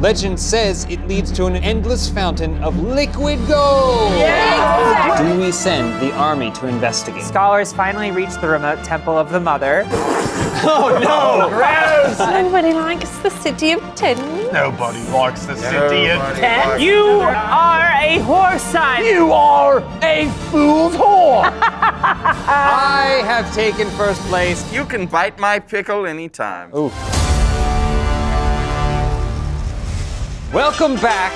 Legend says it leads to an endless fountain of liquid gold. Yes! Do we send the army to investigate? Scholars finally reach the remote temple of the mother. Oh no! Gross! Nobody likes the city of Ten. Nobody likes the city of Ten. You are a whoreson. You are a fool's whore. I have taken first place. You can bite my pickle anytime. Ooh. Welcome back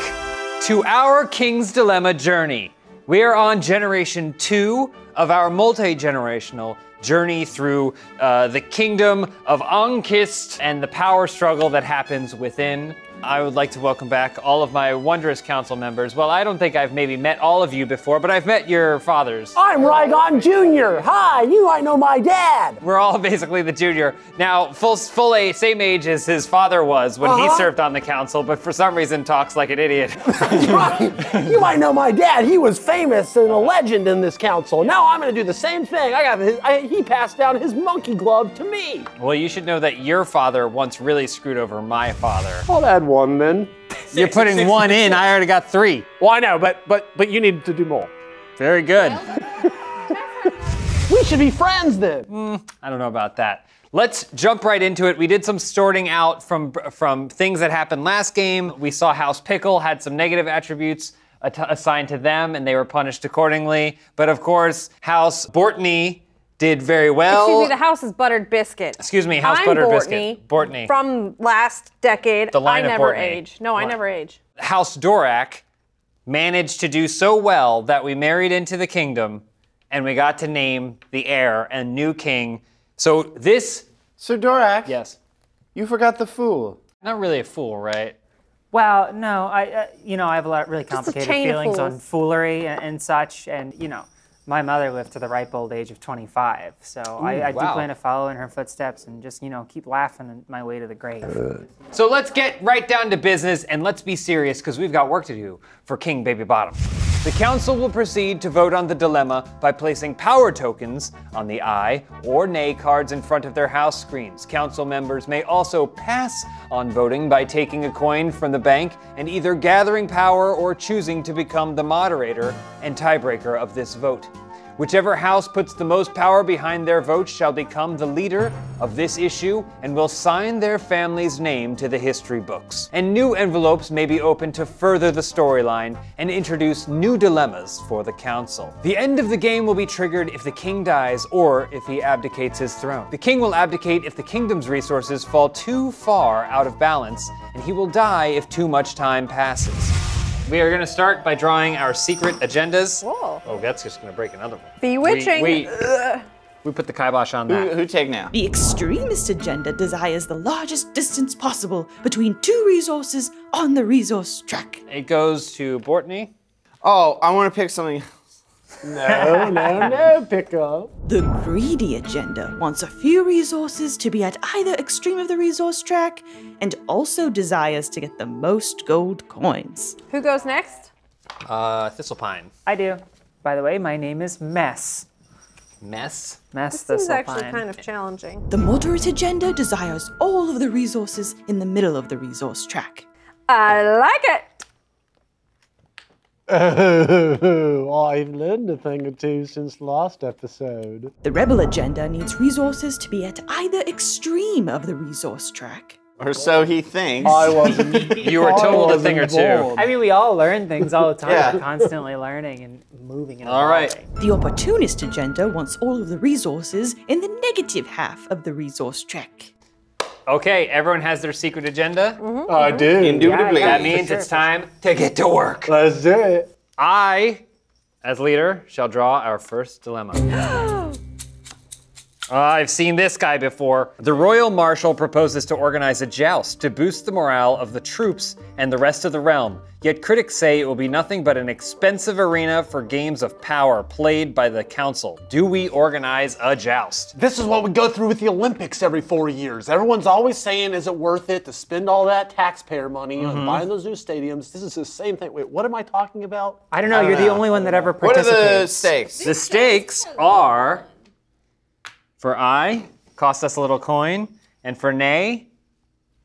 to our King's Dilemma journey. We are on generation 2 of our multi-generational journey through the kingdom of Onkist and the power struggle that happens within. I would like to welcome back all of my wondrous council members. Well, I don't think I've maybe met all of you before, but I've met your fathers. I'm Rygon Jr. Hi, you might know my dad. We're all basically the junior. Now, full same age as his father was when he served on the council, but for some reason talks like an idiot. You might know my dad. He was famous and a legend in this council. Now I'm going to do the same thing. He passed down his monkey glove to me. Well, you should know that your father once really screwed over my father. I'll add one then. You're putting one in. I already got 3. Well, I know, but you need to do more. Very good. We should be friends then. I don't know about that. Let's jump right into it. We did some sorting out from things that happened last game. We saw House Pickle had some negative attributes assigned to them, and they were punished accordingly. But of course, House Bortney did very well. Excuse me, the house is Buttered Biscuit. Excuse me, House Buttered Biscuit. Bortney. From last decade. The line of Bortney. I never age. No, I never age. House Dorak managed to do so well that we married into the kingdom and we got to name the heir and new king. So this. So Dorak. Yes. You forgot the fool. Not really a fool, right? Well, no, I have a lot of really complicated feelings on foolery and such, and you know. My mother lived to the ripe old age of 25, so I do plan to follow in her footsteps and just, you know, keep laughing my way to the grave. So let's get right down to business and let's be serious because we've got work to do for King Baby Bottom. The council will proceed to vote on the dilemma by placing power tokens on the aye or nay cards in front of their house screens. Council members may also pass on voting by taking a coin from the bank and either gathering power or choosing to become the moderator and tiebreaker of this vote. Whichever house puts the most power behind their vote shall become the leader of this issue and will sign their family's name to the history books. And new envelopes may be opened to further the storyline and introduce new dilemmas for the council. The end of the game will be triggered if the king dies or if he abdicates his throne. The king will abdicate if the kingdom's resources fall too far out of balance, and he will die if too much time passes. We are going to start by drawing our secret agendas. Whoa. Oh, that's just going to break another one. Bewitching. We put the kibosh on that. Who take now? The extremist agenda desires the largest distance possible between two resources on the resource track. It goes to Bortney. Oh, I want to pick something. No, no, no, Pickle. The greedy agenda wants a few resources to be at either extreme of the resource track and also desires to get the most gold coins. Who goes next? Thistlepine. I do. By the way, my name is Mess. Mess? Mess Thistlepine. This is actually kind of challenging. The moderate agenda desires all of the resources in the middle of the resource track. I like it. Oh, I've learned a thing or two since last episode. The rebel agenda needs resources to be at either extreme of the resource track. Or so he thinks. I wasn't. You were told a thing or two. I mean, we all learn things all the time. Yeah. We're constantly learning and moving and all right. The opportunist agenda wants all of the resources in the negative half of the resource track. Okay, everyone has their secret agenda. I do. Indubitably. Yeah, that means it's time to get to work. Let's do it. I, as leader, shall draw our first dilemma. I've seen this guy before. The royal marshal proposes to organize a joust to boost the morale of the troops and the rest of the realm. Yet critics say it will be nothing but an expensive arena for games of power played by the council. Do we organize a joust? This is what we go through with the Olympics every 4 years. Everyone's always saying, is it worth it to spend all that taxpayer money on buying those new stadiums? This is the same thing. Wait, what am I talking about? I don't know. You're the only one that ever participates. What are the stakes? The stakes are... For I, cost us a little coin, and for nay,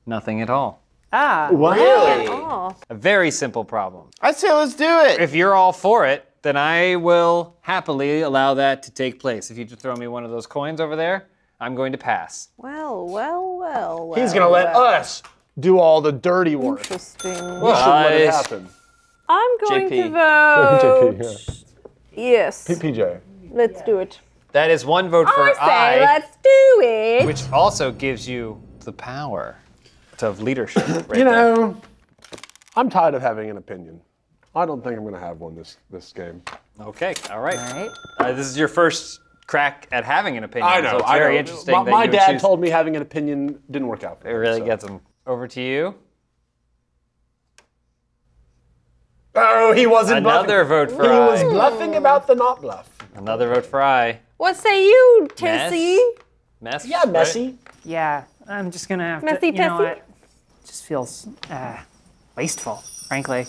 nothing at all. Ah, wow. Really? Oh. A very simple problem. I say let's do it. If you're all for it, then I will happily allow that to take place. If you just throw me one of those coins over there, I'm going to pass. Well, well, well, well. He's gonna let us do all the dirty work. Interesting. Well, nice. Let it happen. I'm going to vote. JP, yeah. Yes. PJ. Let's do it. That is one vote for I. Let's do it. Which also gives you the power of leadership. Right you know, there. I'm tired of having an opinion. I don't think I'm going to have one this game. Okay, all right. All right. This is your first crack at having an opinion. I know. So it's very interesting. My dad told me having an opinion didn't work out. It really gets him. Over to you. Oh, he wasn't bluffing. Another vote for I. He was bluffing about the not bluff. Another vote for I. What say you, Tessie? Mess? Yeah, Messy. Right? Yeah, I'm just gonna have Messy to, you know what? Just feels wasteful, frankly.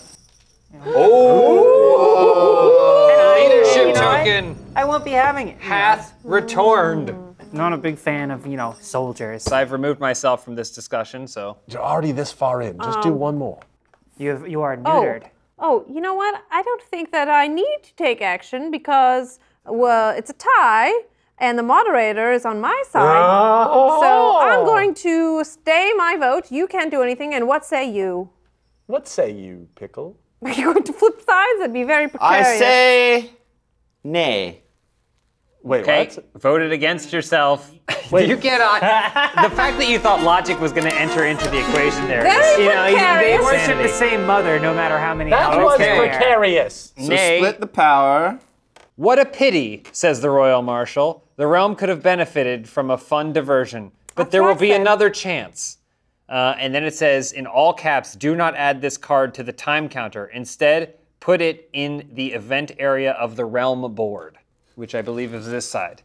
You know? Oh! Leadership token. I won't be having it. Hath returned. Not a big fan of, you know, soldiers. So I've removed myself from this discussion, so. You're already this far in, just do one more. You are neutered. Oh, you know what? I don't think that I need to take action because, well, it's a tie and the moderator is on my side. Oh. So I'm going to stay my vote. You can't do anything, and what say you? What say you, Pickle? Are you going to flip sides? That'd be very precarious. I say nay. Wait, okay. What? Voted against yourself. Wait. You cannot. The fact that you thought logic was going to enter into the equation there. That is, you know, they worship the same mother no matter how many hours. That was precarious. So nay. Split the power. What a pity, says the Royal Marshal. The realm could have benefited from a fun diversion, but there will be another chance. And then it says, in all caps, do not add this card to the time counter. Instead, put it in the event area of the realm board, which I believe is this side.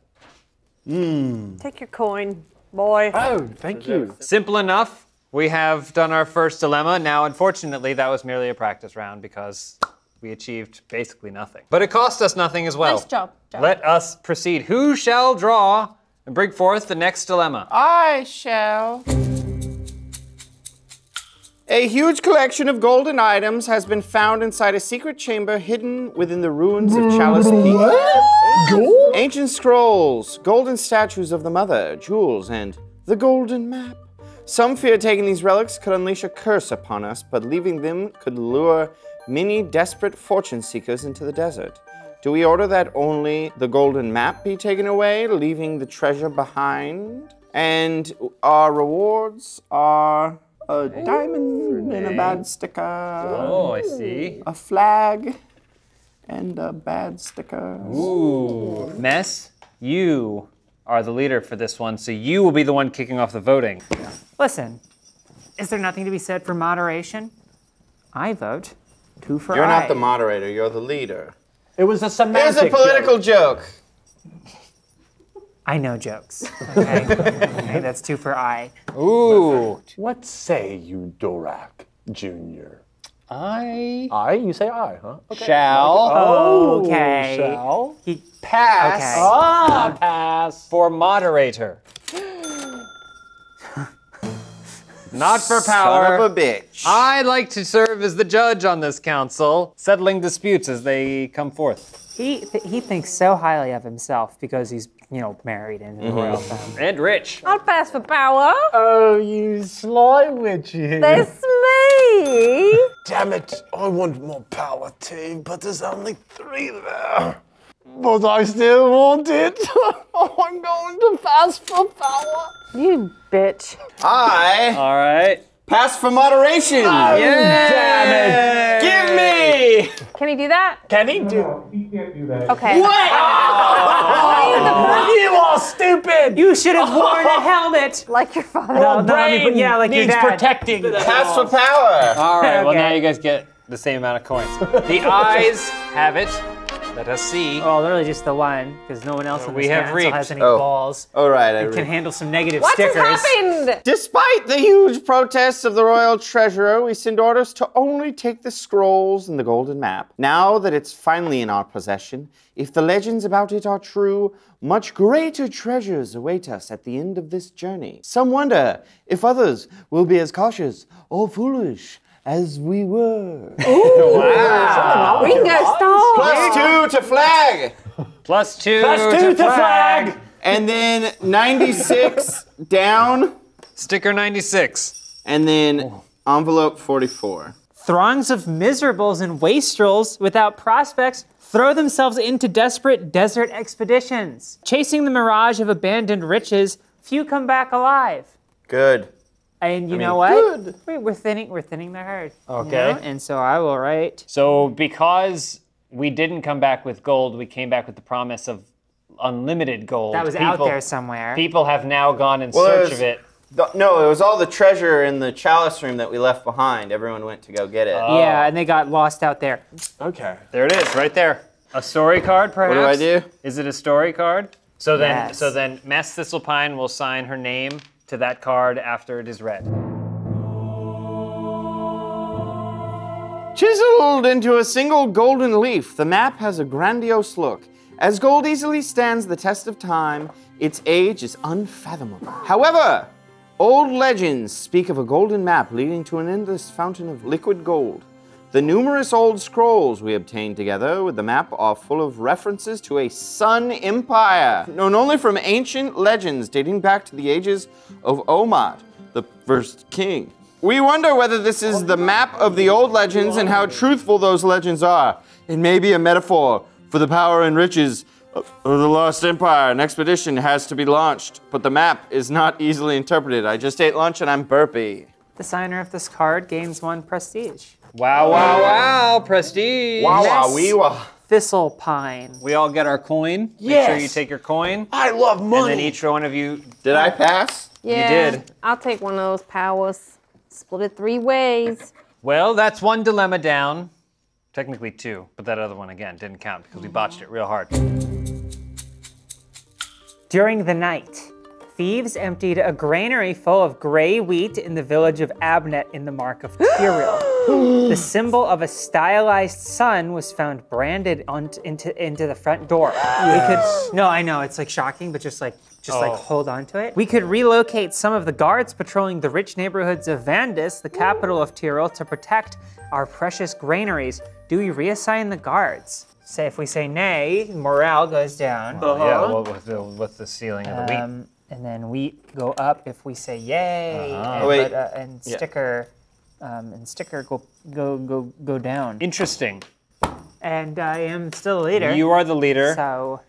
Mm. Take your coin, boy. Oh, thank you. Simple enough. We have done our first dilemma. Now, unfortunately, that was merely a practice round because we achieved basically nothing. But it cost us nothing as well. Nice job. Let us proceed. Who shall draw and bring forth the next dilemma? I shall. A huge collection of golden items has been found inside a secret chamber hidden within the ruins of Chalice Peak. Gold? Ancient scrolls, golden statues of the mother, jewels, and the golden map. Some fear taking these relics could unleash a curse upon us, but leaving them could lure many desperate fortune seekers into the desert. Do we order that only the golden map be taken away, leaving the treasure behind? And our rewards are... a diamond and a bad sticker. Oh, I see. A flag and a bad sticker. Ooh. Mess, you are the leader for this one, so you will be the one kicking off the voting. Yeah. Listen, is there nothing to be said for moderation? I vote 2 for I. You're not the moderator, you're the leader. It was a semantic joke. It was a political joke. I know jokes, okay? Okay, that's 2 for I. Ooh. What say you, Dorak Jr.? I? I? You say I, huh? Okay. Shall. Oh, okay. Shall. He pass. Okay. Ah, pass. For moderator. Not for power. Son of a bitch. I like to serve as the judge on this council, settling disputes as they come forth. He thinks so highly of himself because he's, you know, married and in the royal family. And rich. I'll pass for power. Oh, you sly witch, you. That's me. Damn it, I want more power too, but there's only 3 there. But I still want it. I'm going to pass for power. You bitch. I. All right. Pass for moderation. Oh, yeah. Damn it. Give me. Can he do that? Can he do? No, he can't do that. Okay. What? Oh, you are stupid. You should have worn a helmet. Like your father. Well, no, I mean, yeah, like your dad. Needs protecting. Pass for power. All right. Okay. Well, now you guys get the same amount of coins. The eyes have it. Let us see. Oh, literally just the one, because no one else in this council has any balls. Oh, right. It can handle some negative stickers. What has happened? Despite the huge protests of the royal treasurer, we send orders to only take the scrolls and the golden map. Now that it's finally in our possession, if the legends about it are true, much greater treasures await us at the end of this journey. Some wonder if others will be as cautious or foolish as we were. Ooh, wow. We can go stall. +2 to flag. +2 to flag. And then 96 down. Sticker 96. And then envelope 44. Throngs of miserables and wastrels without prospects throw themselves into desperate desert expeditions. Chasing the mirage of abandoned riches, few come back alive. Good. And you know what? We're thinning the herd. Okay. You know? And so I will write. So because we didn't come back with gold, we came back with the promise of unlimited gold. That was out there somewhere. People have now gone in search of it. No, it was all the treasure in the chalice room that we left behind. Everyone went to go get it. Oh. Yeah, and they got lost out there. Okay. There it is, right there. A story card, perhaps? What do I do? Is it a story card? So then, yes. So then Mess Thistlepine will sign her name to that card after it is read. Chiseled into a single golden leaf, the map has a grandiose look. As gold easily stands the test of time, its age is unfathomable. However, old legends speak of a golden map leading to an endless fountain of liquid gold. The numerous old scrolls we obtained together with the map are full of references to a Sun Empire, known only from ancient legends dating back to the ages of Omat, the first king. We wonder whether this is the map of the old legends and how truthful those legends are. It may be a metaphor for the power and riches of the lost empire. An expedition has to be launched, but the map is not easily interpreted. I just ate lunch and I'm burpy. The signer of this card gains 1 prestige. Wow, wow, wow, prestige. Wow, wow, wee, wow. Thistlepine. We all get our coin. Yes. Make sure you take your coin. I love money. And then each one of you. Did I pass? Yeah, you did. I'll take one of those powers. Split it 3 ways. Well, that's one dilemma down. Technically 2, but that other one, again, didn't count because we botched it real hard. During the night, thieves emptied a granary full of gray wheat in the village of Abnett in the mark of Tyrol. The symbol of a stylized sun was found branded into the front door. We could, no, I know, it's like shocking, but just hold on to it. We could relocate some of the guards patrolling the rich neighborhoods of Vandis, the capital of Tyrol, to protect our precious granaries. Do we reassign the guards? Say, if we say nay, morale goes down. Well, yeah, well, with the ceiling of the wheat. And then wheat go up if we say yay, and sticker go down. Interesting. And I am still the leader. You are the leader. So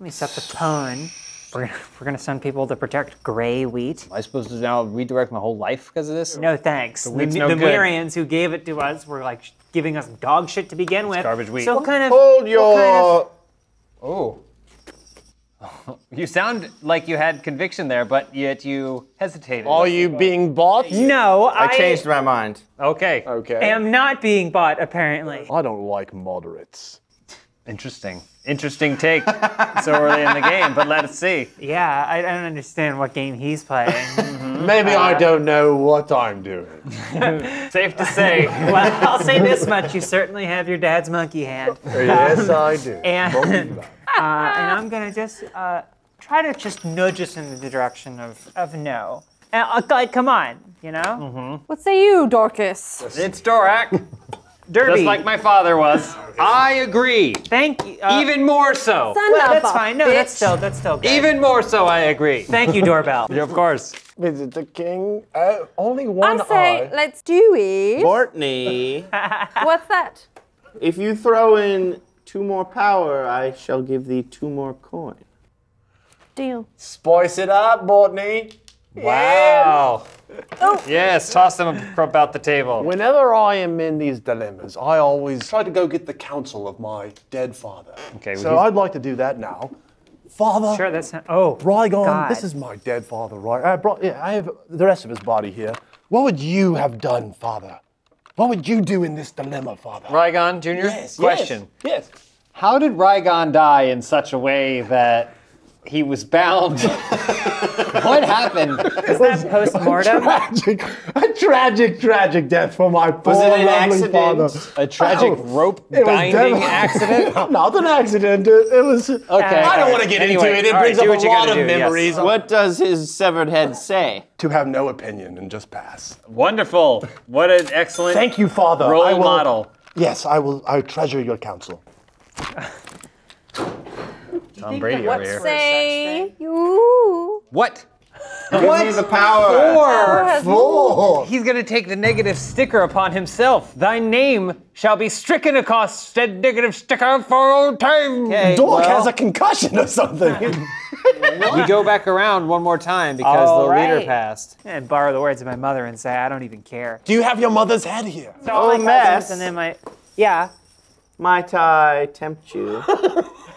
let me set the tone. We're gonna send people to protect gray wheat. Am I supposed to now redirect my whole life because of this? No thanks. The Myrians who gave it to us were like giving us dog shit to begin with. Garbage wheat. So kind of hold your. You sound like you had conviction there, but yet you hesitated. Are you being bought? No, I changed my mind. Okay. Okay. I am not being bought, apparently. I don't like moderates. Interesting. Interesting take so early in the game, but let us see. Yeah, I don't understand what game he's playing. Maybe I don't know what I'm doing. Safe to say. Well, I'll say this much. You certainly have your dad's monkey hand. Yes, I do. And I'm gonna just try to just nudge us in the direction of no. And like, come on, you know? Mm-hmm. What say you, Dorcas? It's Dorak. Derby. Just like my father was. I agree. Thank you. Even more so. Well, that's fine. No, bitch. that's still good. Even more so, I agree. Thank you, doorbell. Yeah, of course. Is it the king? Only one eye. I say, let's do it. Bortney. What's that? If you throw in 2 more power, I shall give thee 2 more coin. Deal. Spice it up, Bortney. Wow. Oh. Yes, toss them about the table. Whenever I am in these dilemmas, I always try to go get the counsel of my dead father. Okay. So I'd like to do that now. Father. Sure, that's not, oh, Rygon, God. This is my dead father, right? I have the rest of his body here. What would you have done, father? What would you do in this dilemma, father? Rygon Jr.? Yes, question. Yes. How did Rygon die in such a way that he was bound? What happened? Is that post-mortem? A tragic death for my poor lovely accident? Father. A tragic rope binding accident? Not an accident. It was... Okay. I don't want to get into it. It brings up a lot of memories. Yes. What does his severed head say? To have no opinion and just pass. Wonderful. What an excellent... Thank you, Father. Role model. Yes, I will. I treasure your counsel. Tom Brady over here. Say you. What? What? Give me the power. Four. He's going to take the negative sticker upon himself. Thy name shall be stricken across said negative sticker for all time. Okay, Dork has a concussion or something. We go back around one more time because the leader passed. And borrow the words of my mother and say, I don't even care. Do you have your mother's head here? So and then my, Might I tempt you?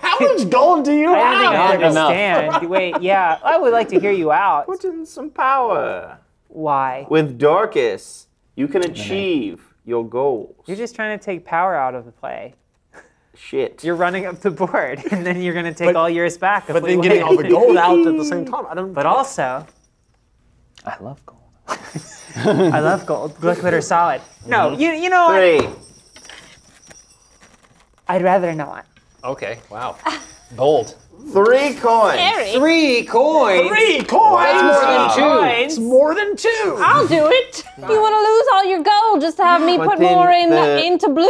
How much gold do you have? I don't think I understand. Wait, I would like to hear you out. Put in some power. Why? With Dorcas, you can achieve your goals. You're just trying to take power out of the play. Shit. You're running up the board, and then you're going to take all yours back. But then getting all the gold out at the same time. But also, I love gold. I love gold. Glitter solid. No, you know what? Three. I'd rather not. Okay, wow. Bold. 3 coins. Scary. 3 coins? 3 coins? That's more than 2. It's more than 2. I'll do it. You want to lose all your gold just to have me put more into blue.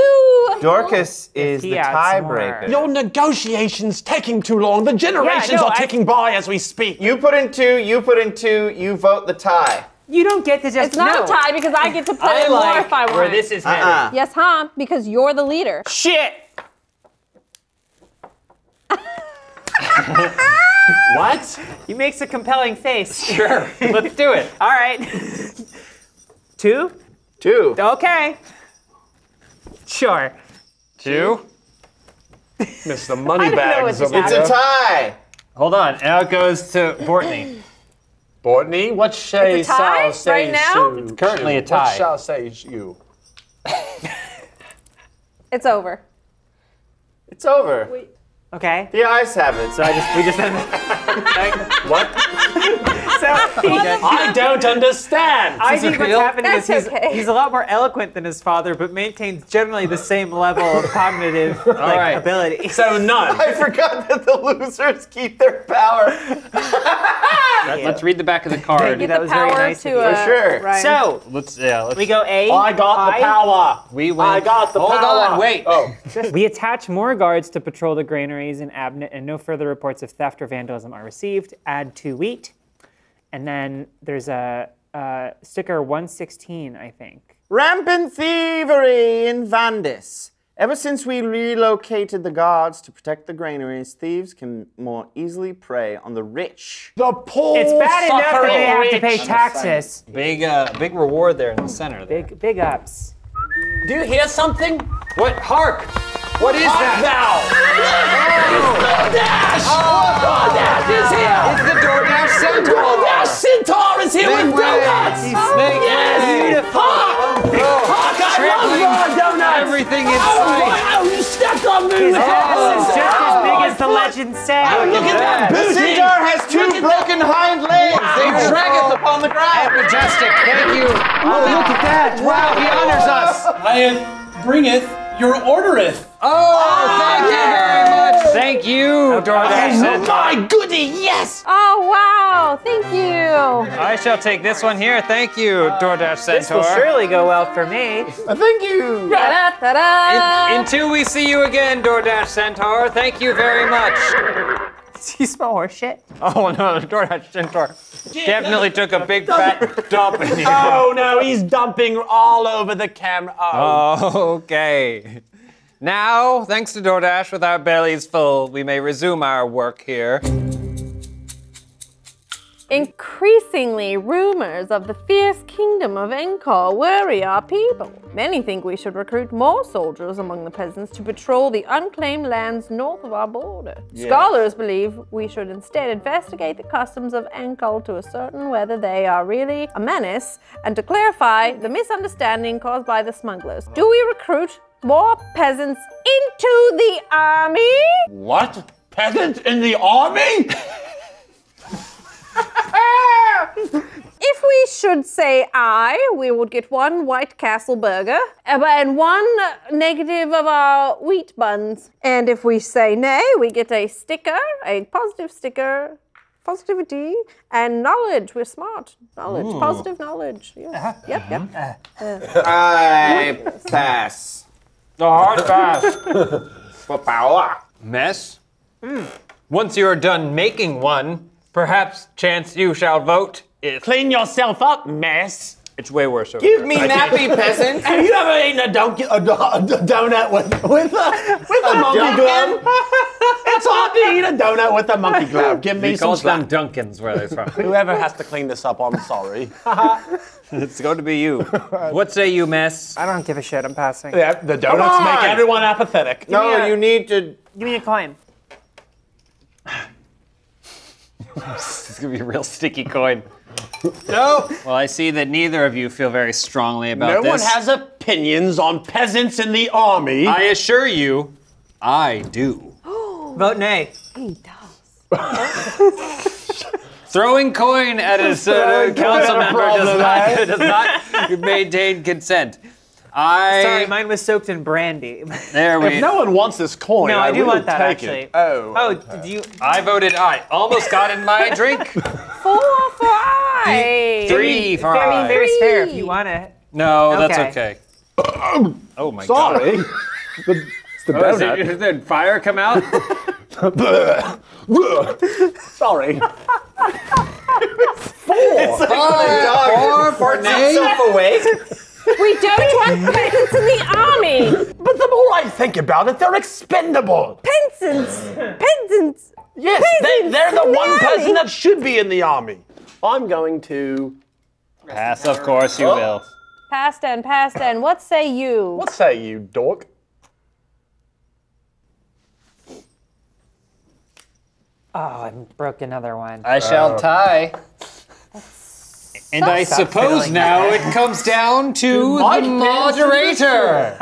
Dorcas is the tiebreaker. Your negotiation's taking too long. The generations are ticking by as we speak. You put in 2, you put in 2, you vote the tie. You don't get to just It's not a tie because I get to put in more if I want. Where this is headed. Yes, huh? Because you're the leader. Shit. What? He makes a compelling face. Sure. Let's do it. All right. 2? 2. Okay. Sure. 2? Miss the money bags. It's a tie. Hold on. Now it goes to Bortney. Bortney, what shall say right now? It's currently a tie. What shall say you? It's over. It's over. Wait. Okay. The eyes have it, so we just have it. What? I don't understand. I think what's happening is he's a lot more eloquent than his father, but maintains generally the same level of cognitive ability. So none. I forgot that the losers keep their power. Let's read the back of the card. That was very nice of you. For sure. Ryan. So let's we go A. I got the power. We win. I got the power. Hold on, wait. Oh. We attach more guards to patrol the granaries in Abnett, and no further reports of theft or vandalism are received. Add 2 wheat. And then there's a sticker 116, I think. Rampant thievery in Vandis. Ever since we relocated the guards to protect the granaries, thieves can more easily prey on the rich. The poor. It's bad enough that they have to pay taxes. Big reward there in the center. There. Big ups. Do you hear something? What? Hark! What is that? Now? DoorDash! DoorDash is here! It's the DoorDash Centaur! DoorDash Centaur is here with donuts! Yes! Hark! Hark! I love your donuts! Everything is sight! Oh, you stepped on me! His ass is just as big as the legend says! Oh, look at that booty! The Centaur has 2 broken hind legs! They drag us upon the ground! Majestic, thank you! Oh, look at that! Wow, he honors us! I bringeth your ordereth! Oh, thank you very much. Thank you, DoorDash. My goody, yes. Oh, wow. Thank you. I shall take this one here. Thank you, DoorDash Centaur. This will surely go well for me. Thank you. Da -da -da -da. Until we see you again, DoorDash Centaur. Thank you very much. Does he smell horse shit? Oh, no, the DoorDash Centaur definitely took a big fat dump in here. Oh, no, he's dumping all over the camera. Oh, okay. Now, thanks to DoorDash, with our bellies full, we may resume our work here. Increasingly, rumors of the fierce kingdom of Enkal worry our people. Many think we should recruit more soldiers among the peasants to patrol the unclaimed lands north of our border. Yes. Scholars believe we should instead investigate the customs of Enkal to ascertain whether they are really a menace and to clarify the misunderstanding caused by the smugglers. Do we recruit more peasants into the army. What? Peasants in the army? If we should say aye, we would get one White Castle burger and one negative of our wheat buns. And if we say nay, we get a sticker, a positive sticker, positivity, and knowledge. We're smart. Knowledge. Ooh. Positive knowledge. Yes. Yep. I pass. The hard pass. For power. Mess? Mm. Once you are done making one, perhaps chance you shall vote. Clean yourself up, Mess. It's way worse over Give there. Me nappy, peasant. Have you ever eaten a donut with a monkey glove? It's hard to eat a donut with a monkey glove. Give me some slack. Dunkins, where they from. Whoever has to clean this up, I'm sorry. It's going to be you. What say you, Mess? I don't give a shit. I'm passing. Yeah, the donuts make everyone apathetic. Give no, you need to... Give me a coin. This is going to be a real sticky coin. No. Well, I see that neither of you feel very strongly about this. No one has opinions on peasants in the army. I assure you, I do. Vote nay. He does. Throwing coin at a council member does not maintain consent. Sorry, mine was soaked in brandy. There we go. If no one wants this coin, no, I do want that, actually. It. Oh, did you? I voted aye. Almost got in my drink. 4 for aye. 3 for aye. I mean, there's fair if you want it. No, that's okay. Oh my God. Sorry. It's the donut. So did fire come out? Sorry. 4 for self-awake. We don't want peasants in the army! But the more I think about it, they're expendable! Peasants! Peasants! Yes, they're the one person that should be in the army. I'm going to... Pass, of course you will. Pass, Dan. What say you? What say you, Dork? Oh, I broke another one. I shall tie. And I suppose now it comes down to the moderator.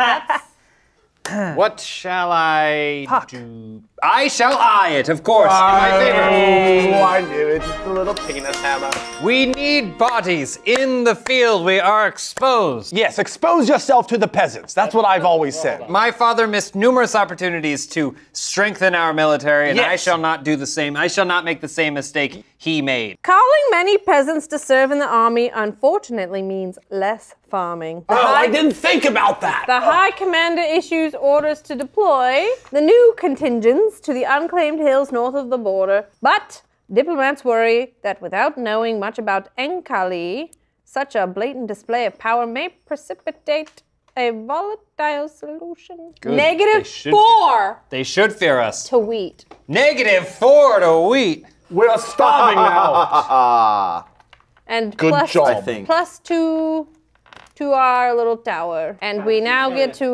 What shall I do? I shall eye it, of course, in my favor. Oh, I knew it, just a little penis hammer. We need bodies in the field, we are exposed. Yes, expose yourself to the peasants, that's what I've always said. My father missed numerous opportunities to strengthen our military, and I shall not do the same. I shall not make the same mistake he made. Calling many peasants to serve in the army unfortunately means less farming. I didn't think about that. The High Commander issues orders to deploy the new contingents to the unclaimed hills north of the border, but diplomats worry that without knowing much about Enkali, such a blatant display of power may precipitate a volatile solution. Good. -4. They should fear us. To wheat. -4 to wheat. We're starving now. And good job, I think. +2 to our little tower. And we now get to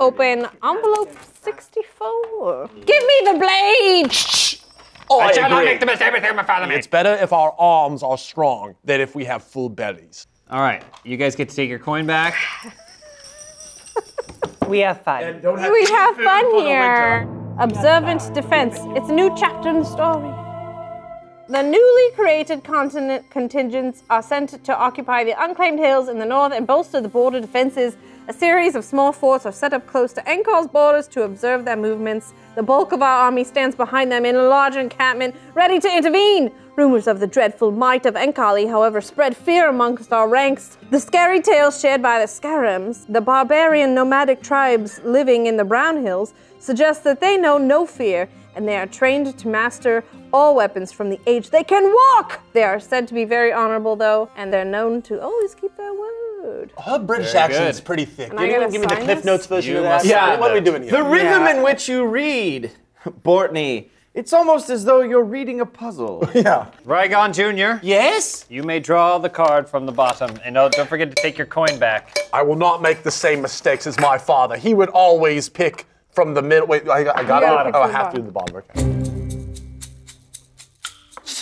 open envelope 64. Yeah. Give me the blade! Oh, I shall not make the mistake with my father made. It's better if our arms are strong than if we have full bellies. All right, you guys get to take your coin back. We have fun. We have fun here. Observant defense. It's a new chapter in the story. The newly created contingents are sent to occupy the unclaimed hills in the north and bolster the border defenses. A series of small forts are set up close to Enkal's borders to observe their movements. The bulk of our army stands behind them in a large encampment, ready to intervene. Rumors of the dreadful might of Enkali, however, spread fear amongst our ranks. The scary tales shared by the Scarims, the barbarian nomadic tribes living in the Brown Hills, suggest that they know no fear, and they are trained to master all weapons from the age they can walk. They are said to be very honorable, though, and they're known to always keep their word. Her British accent is pretty thick. Did anyone give me the Cliff Notes version of that? Yeah, what are we doing here? The rhythm in which you read, Bortney, it's almost as though you're reading a puzzle. Yeah. Rygon Jr. Yes? You may draw the card from the bottom, and don't forget to take your coin back. I will not make the same mistakes as my father. He would always pick from the middle. Wait, I got it. Oh, I have to do the bottom. Okay.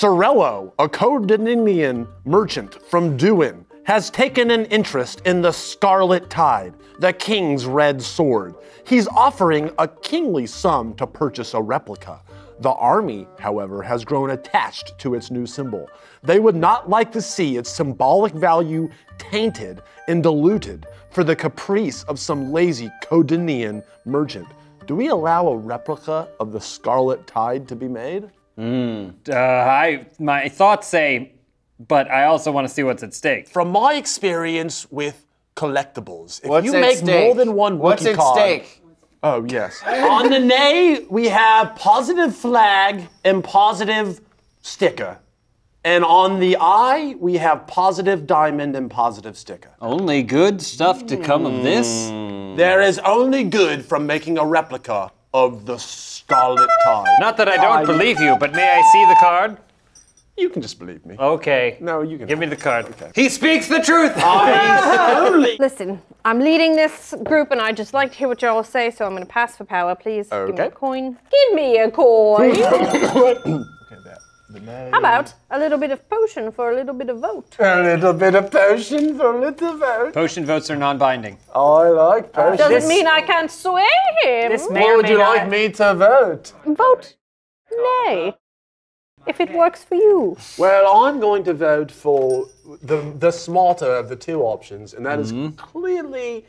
Sorello, a Codenian merchant from Duin, has taken an interest in the Scarlet Tide, the King's Red Sword. He's offering a kingly sum to purchase a replica. The army, however, has grown attached to its new symbol. They would not like to see its symbolic value tainted and diluted for the caprice of some lazy Codenian merchant. Do we allow a replica of the Scarlet Tide to be made? My thoughts say, but I also want to see what's at stake. From my experience with collectibles, if you make more than one Wookiee card— What's at stake? Oh, yes. On the nay, we have positive flag and positive sticker. And on the eye, we have positive diamond and positive sticker. Only good stuff to come of this? There is only good from making a replica of the Scarlet Tide. Not that I don't believe you, but may I see the card? You can just believe me. Okay. No, you can. Give me the card. Okay. He speaks the truth! Listen, I'm leading this group and I'd just like to hear what y'all say, so I'm gonna pass for power, please. Okay. Give me a coin. Give me a coin! How about a little bit of potion for a little bit of vote? A little bit of potion for a little vote. Potion votes are non-binding. I like potion. Doesn't mean I can't sway him. Would you like me to vote? Vote nay. If it works for you. Well, I'm going to vote for the smarter of the two options, and that is clearly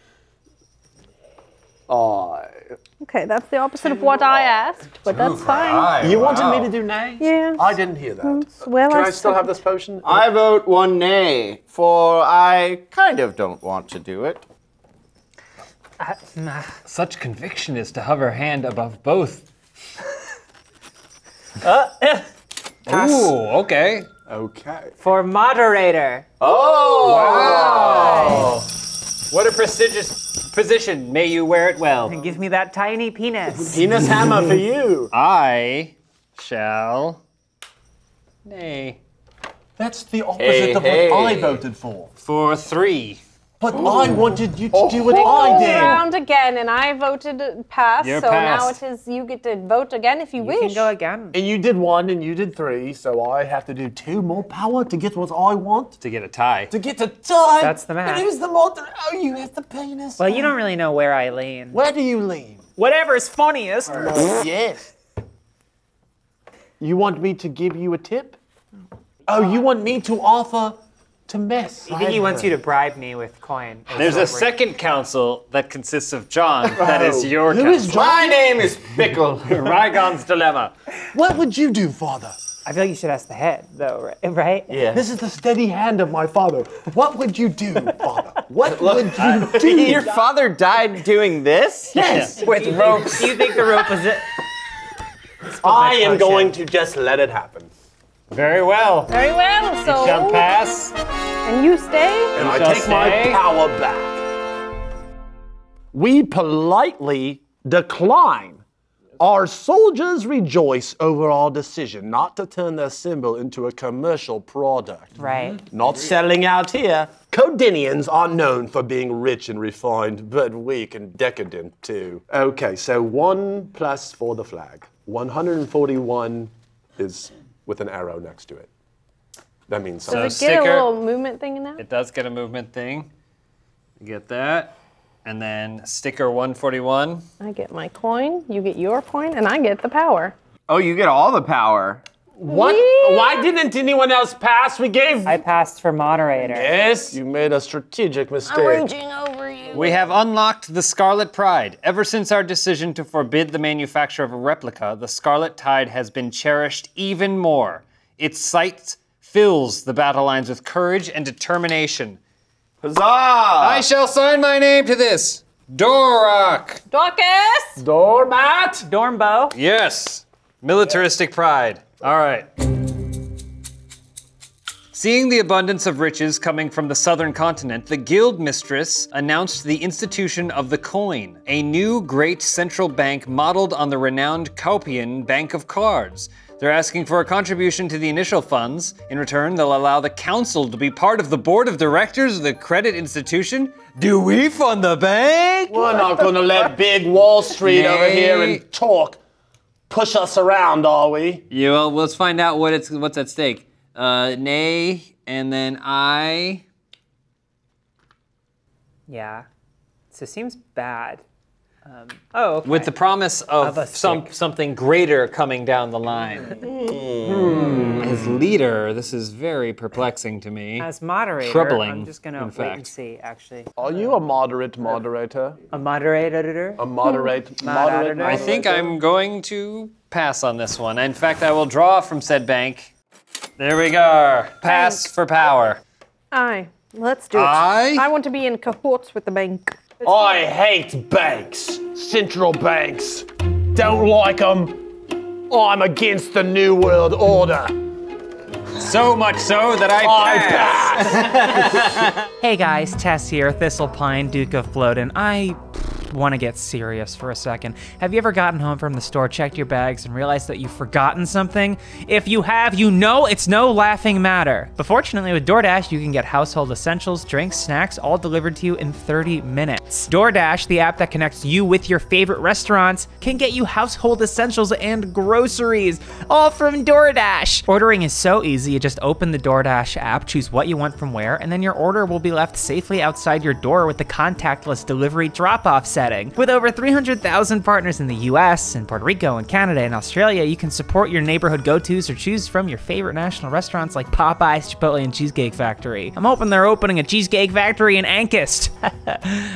I. Okay, that's the opposite of what I asked, but that's fine. You wanted me to do nay? Yeah. I didn't hear that. Well, can I still have this potion? I vote one nay, for I kind of don't want to do it. Such conviction is to hover hand above both. Ooh, okay. Okay. For moderator. Oh! Wow! What a prestigious position. May you wear it well. And give me that tiny penis. Penis hammer for you. I shall nay. That's the opposite of what I voted for. For three. But I wanted you to do what I did. Round again, and I voted pass. Now it is you get to vote again if you wish. You can go again. And you did one, and you did three, so I have to do two more power to get what I want. To get a tie. To get a tie. That's the math. But who's the moderator? Oh, you have the penis. Well, you don't really know where I lean. Where do you lean? Whatever's funniest. Yes. You want me to give you a tip? Oh, you want me to offer? To mess. I think he wants you to bribe me with coin. There's a second council that consists of John. That is your council. Who is John? My name is Pickle. Rygon's Dilemma. What would you do, father? I feel like you should ask the head, though, right? Yeah. This is the steady hand of my father. What would you do, father? What would you do? Your father died doing this? Yes. With ropes. Do you think the rope was it? I am going to just let it happen. Very well. Very well, so... You shall pass. And you stay. And I take my power back. We politely decline. Our soldiers rejoice over our decision not to turn their symbol into a commercial product. Right. Not selling out here. Codenians are known for being rich and refined, but weak and decadent too. Okay, so 1+ for the flag. 141 is... with an arrow next to it. That means something. Does it get a little movement thing in that? It does get a movement thing. You get that. And then sticker 141. I get my coin, you get your coin, and I get the power. Oh, you get all the power. What? Yeah. Why didn't anyone else pass? I passed for moderator. Yes, you made a strategic mistake. I'm raging over you. We have unlocked the Scarlet Pride. Ever since our decision to forbid the manufacture of a replica, the Scarlet Tide has been cherished even more. Its sight fills the battle lines with courage and determination. Huzzah! I shall sign my name to this. Dorak. Dorcas. Dormat. Dormbo. Yes. Militaristic pride. All right. Seeing the abundance of riches coming from the southern continent, the guild mistress announced the institution of the coin, a new great central bank modeled on the renowned Caupian Bank of Cards. They're asking for a contribution to the initial funds. In return, they'll allow the council to be part of the board of directors of the credit institution. Do we fund the bank? We're not gonna let Big Wall Street over here and push us around, are we? Yeah, well, let's find out what's at stake. Nay, and then I Yeah. So it seems bad. Oh, okay. With the promise of something greater coming down the line. As leader, this is very perplexing to me. As moderator, troubling, I'm just going to wait and see, actually. Are you a moderate moderator? A moderator? A moderate moderator? I think I'm going to pass on this one. In fact, I will draw from said bank. There we go. Pass bank. For power. Aye. Let's do it. I want to be in cahoots with the bank. I hate banks. Central banks. Don't like them. I'm against the New World Order. So much so that I pass. Hey guys, Tess here, Thistlepine, Duke of Floden. I want to get serious for a second. Have you ever gotten home from the store, checked your bags, and realized that you've forgotten something? If you have, you know it's no laughing matter. But fortunately, with DoorDash, you can get household essentials, drinks, snacks, all delivered to you in 30 minutes. DoorDash, the app that connects you with your favorite restaurants, can get you household essentials and groceries, all from DoorDash. Ordering is so easy. You just open the DoorDash app, choose what you want from where, and then your order will be left safely outside your door with the contactless delivery drop-off set. With over 300,000 partners in the US and Puerto Rico and Canada and Australia, you can support your neighborhood go-tos or choose from your favorite national restaurants like Popeye's, Chipotle, and Cheesecake Factory. I'm hoping they're opening a Cheesecake Factory in Onkist.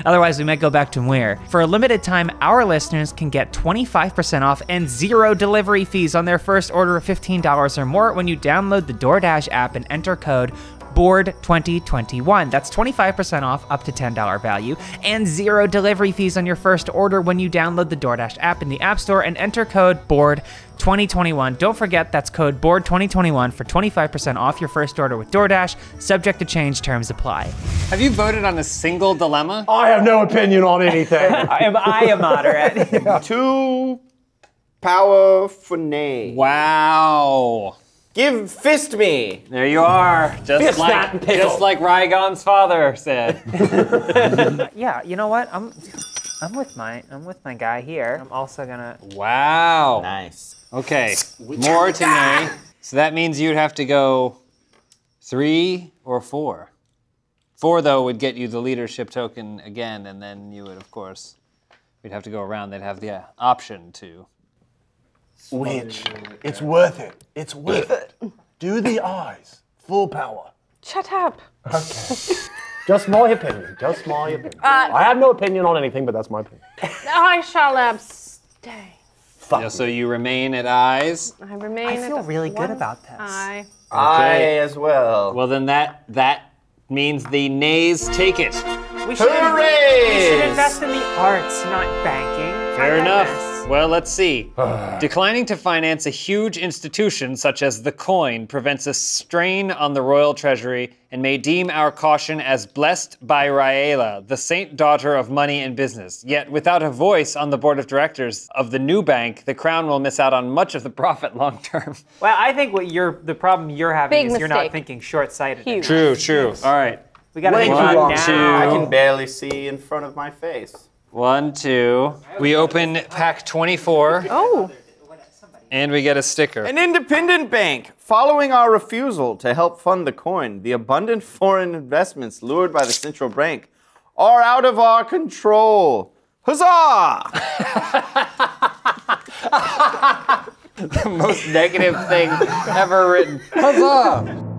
Otherwise, we might go back to Muir. For a limited time, our listeners can get 25% off and zero delivery fees on their first order of $15 or more when you download the DoorDash app and enter code BOARD2021. That's 25% off up to $10 value and zero delivery fees on your first order when you download the DoorDash app in the App Store and enter code BOARD2021. Don't forget, that's code BOARD2021 for 25% off your first order with DoorDash. Subject to change, terms apply. Have you voted on a single dilemma? I have no opinion on anything. Am I a moderate? Yeah. Too powerful. Wow. Give fist me. There you are. Just like Rygon's father said. Yeah, you know what? I'm with my guy here. I'm also gonna. Wow. Nice. Okay. More today. So that means you'd have to go 3 or 4. 4 though would get you the leadership token again, and then you would, of course, we'd have to go around. They'd have the option to. Which, it's worth it. It's worth it. Do the eyes. Full power. Shut up. Okay. Just my opinion. Just my opinion. I have no opinion on anything, but that's my opinion. I shall abstain. Fuck. Yeah, so you remain at eyes? I remain at eyes. I feel really good about this. Aye. Okay. I as well. Well, then that means the nays take it. We should invest in the arts, not banking. Fair enough. Well, let's see. Declining to finance a huge institution such as the coin prevents a strain on the royal treasury and may deem our caution as blessed by Raela, the saint daughter of money and business. Yet without a voice on the board of directors of the new bank, the crown will miss out on much of the profit long term. Well, I think what the problem you're having is you're not thinking short-sighted. True. All right. We got to move on. I can barely see in front of my face. 1, 2. We open pack 24. Oh. And we get a sticker. An independent bank. Following our refusal to help fund the coin, the abundant foreign investments lured by the central bank are out of our control. Huzzah! The most negative thing ever written. Huzzah!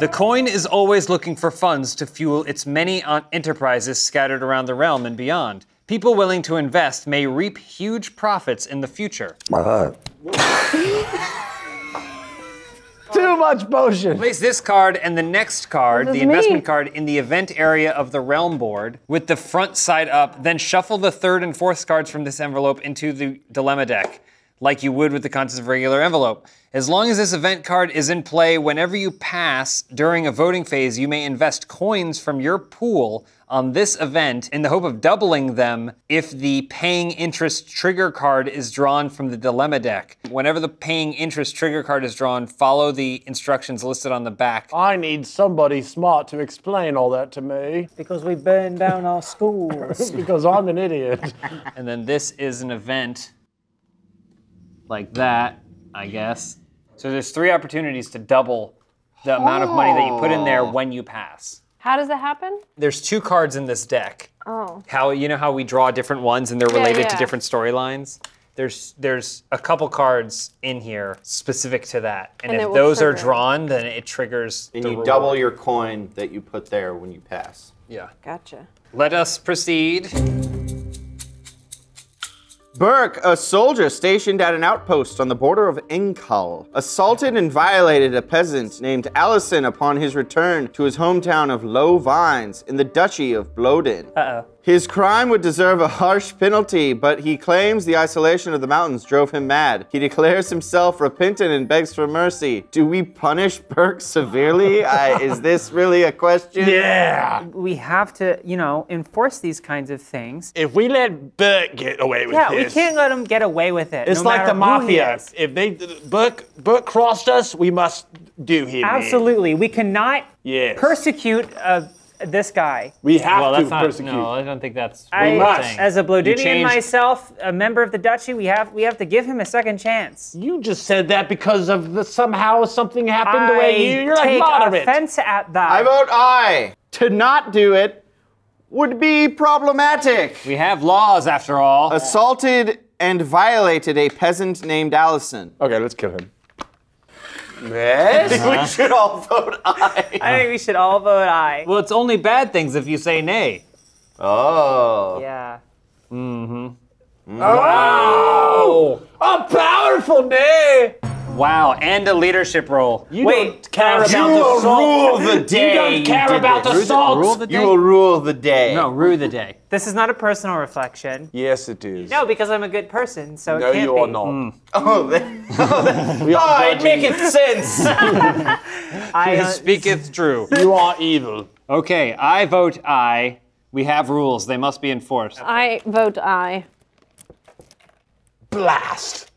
The coin is always looking for funds to fuel its many enterprises scattered around the realm and beyond. People willing to invest may reap huge profits in the future. Too much potion. Place this card and the next card, the investment card, in the event area of the realm board with the front side up, then shuffle the 3rd and 4th cards from this envelope into the dilemma deck, like you would with the contents of a regular envelope. As long as this event card is in play, whenever you pass during a voting phase, you may invest coins from your pool on this event in the hope of doubling them if the paying interest trigger card is drawn from the dilemma deck. Whenever the paying interest trigger card is drawn, follow the instructions listed on the back. I need somebody smart to explain all that to me. Because we burned down our schools. Because I'm an idiot. And then this is an event like that, I guess. So there's 3 opportunities to double the amount of money that you put in there when you pass. How does that happen? There's two cards in this deck. Oh. How, you know how we draw different ones and they're related to different storylines? There's a couple cards in here specific to that. And if those are drawn, then it triggers the reward. And you double your coin that you put there when you pass. Yeah. Gotcha. Let us proceed. Burke, a soldier stationed at an outpost on the border of Enkal, assaulted and violated a peasant named Allison upon his return to his hometown of Low Vines in the Duchy of Bloden. Uh-oh. His crime would deserve a harsh penalty, but he claims the isolation of the mountains drove him mad. He declares himself repentant and begs for mercy. Do we punish Burke severely? Is this really a question? Yeah. We have to, you know, enforce these kinds of things. If we let Burke get away with this. Yeah, we can't let him get away with it. It's no like the mafia. If they, Burke crossed us, we must do him. Absolutely. We cannot persecute this guy. We have to persecute. No, I don't think that's what you're saying. As a Blodinian myself, a member of the Duchy, we have to give him a second chance. You just said that because of the, somehow something happened the way you're like moderate. I take offense at that. I vote aye. To not do it would be problematic. We have laws after all. Assaulted and violated a peasant named Allison. Okay, let's kill him. Yes? I think we should all vote aye. I think we should all vote aye. Well, it's only bad things if you say nay. Oh. Yeah. Mm-hmm. Wow! A powerful nay! Wow, and a leadership role. You don't care about the salt. You will rule the day. You don't care about the salt. You will rule the day. No, rue the day. This is not a personal reflection. Yes, it is. No, because I'm a good person, so it can't be. No, you are not. Mm. Oh, it maketh sense. It speaketh true. You are evil. Okay, I vote aye. We have rules. They must be enforced. I vote aye. Blast.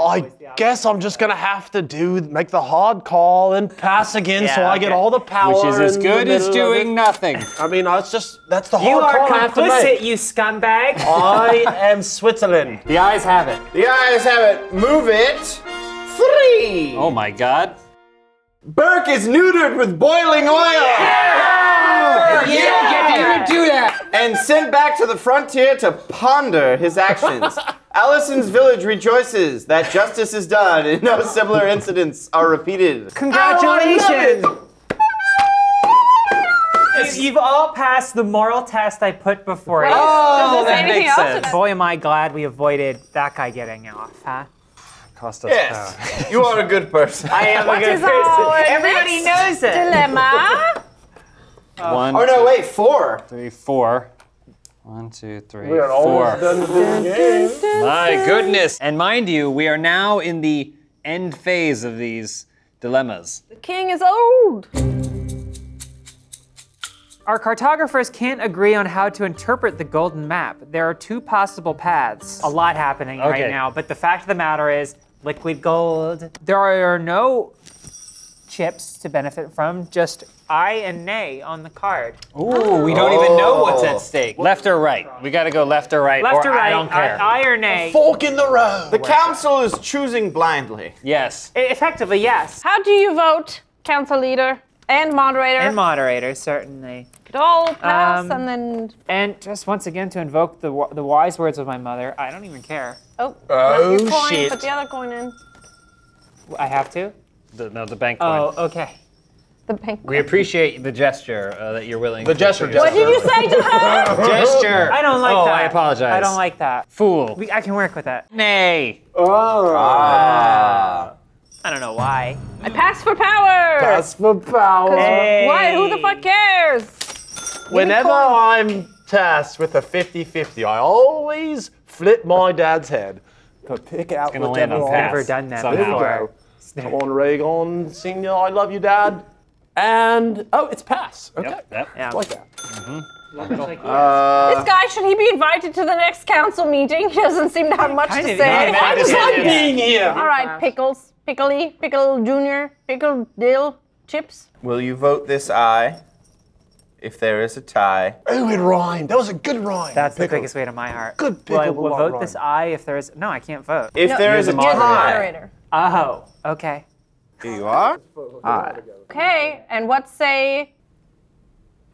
I guess I'm just gonna have to make the hard call and pass again, so I get all the power. Which is as good as doing nothing. I mean, that's the hard call I have to make. You are complicit, you scumbag. I am Switzerland. The eyes have it. The eyes have it. Move it. 3. Oh my God. Burke is neutered with boiling oil. Yeah! You don't get to even do that. And sent back to the frontier to ponder his actions. Allison's village rejoices that justice is done and no similar incidents are repeated. Congratulations! You've all passed the moral test I put before you. Oh, that makes sense. Boy, am I glad we avoided that guy getting off, huh? Cost us power. You are a good person. I am a good person. Everybody knows it. Dilemma. 4. 1, 2, 3, 4. Done with this game. My goodness. And mind you, we are now in the end phase of these dilemmas. The king is old. Our cartographers can't agree on how to interpret the golden map. There are 2 possible paths. A lot happening right now, but the fact of the matter is liquid gold. There are no chips to benefit from, just aye and nay on the card. Ooh, we don't even know what's at stake. Left or right? We gotta go left or right. Left or right, I don't care. Aye or nay. A fork in the road. The council is choosing blindly. Yes. Effectively, yes. How do you vote, council leader and moderator? And moderator, certainly. Could all pass and then... And just once again to invoke the wise words of my mother, I don't even care. Oh, shit. Put the other coin in. I have to? No, the bank coin. Oh, okay. The bank coin. We appreciate the gesture that you're willing to do. The gesture. What did you say to her? Gesture. I don't like that. Oh, I apologize. I don't like that. Fool. I can work with that. Nay. Oh. I don't know why. I pass for power. Pass for power. Nay. Why? Who the fuck cares? Whenever I'm tasked with a 50-50, I always flip my dad's head to pick out the devil. I've never done that before. Come on, Rygon Sr., I love you, Dad. And, it's pass. Okay. Yep. Like that. Mm-hmm. This guy, should he be invited to the next council meeting? He doesn't seem to have much to say. I just like being here. All right, Pickles. Pickly, Pickle Jr., Pickle Dill, Chips. Will you vote this aye if there is a tie? Oh, it rhymed. That was a good rhyme. That's the biggest way to my heart. Good pickle. Will I vote this aye if there is... No, I can't vote. If there is a tie. Oh, okay. Here you are. Aye. Okay, and what say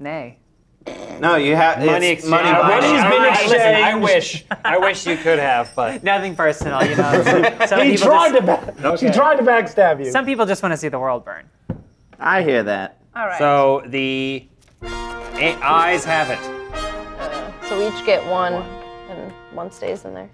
Nay. No, you have money exchange. Money's been exchanged. Listen, I wish you could have, but nothing personal, you know. She tried to backstab you. Some people just want to see the world burn. I hear that. All right. So the eyes have it. So we each get one, and one stays in there.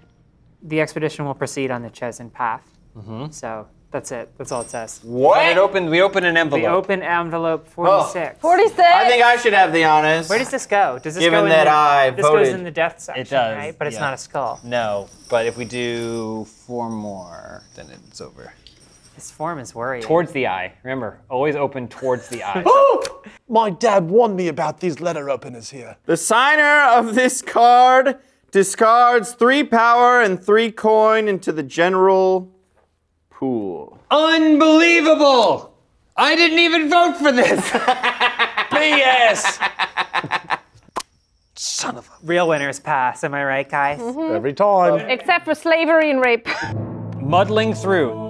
The expedition will proceed on the chosen path. Mm-hmm. So that's it. That's all it says. What? It opened, we open an envelope. We open envelope 46. Oh. 46? I think I should have the honors. Where does this go? Does this go in that I voted. This goes in the death section, it does, right? But it's not a skull. No, but if we do four more, then it's over. This form is worrying. Towards the eye. Remember, always open towards the eye. Oh! My dad warned me about these letter openers here. The signer of this card discards 3 power and 3 coin into the general pool. Unbelievable! I didn't even vote for this! BS! Son of a... Real winners pass, am I right, guys? Mm-hmm. Every time. Except for slavery and rape. Muddling through.